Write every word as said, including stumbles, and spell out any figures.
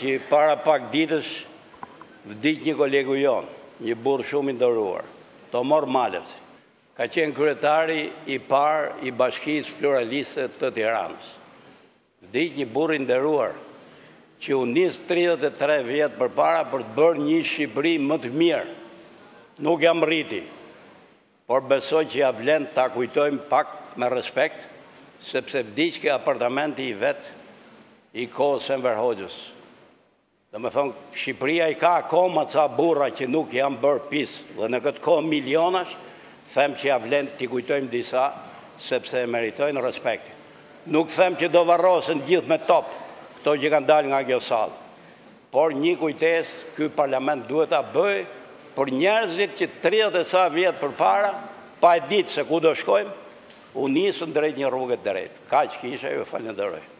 që para pak ditësh vdiq një kolegu jon, një burr shumë i nderuar, Tomor Malaci. Ka qenë kryetari i parë i Bashkisë Pluraliste të Tiranës. Vdiq një burr i nderuar që u nis tridhjetë e tre vjet përpara për të bërë një Shqipëri më të mirë. Nuk jam rriti, por besoj që ja vlen ta kujtojmë pak me respekt, sepse vdiq ke apartamenti i vet i kohës Enver Hoxhës. Do me thonë, Shqipëria i ka akoma ca burra që nuk janë bërë pisë, dhe në këtë kohë milionash, them që ja vlen t'i kujtojmë disa, sepse meritojnë respektin. Nuk them që do varrosen gjithë me top, këto që kanë dalë nga kjo sallë, por një kujtesë, ky parlament duhet ta bëjë për njerëzit që tridhjetë e sa vjet përpara, pa e ditë se ku do shkojmë, u nisën drejt një rrugë drejt. Kaq kisha, ju falenderoj.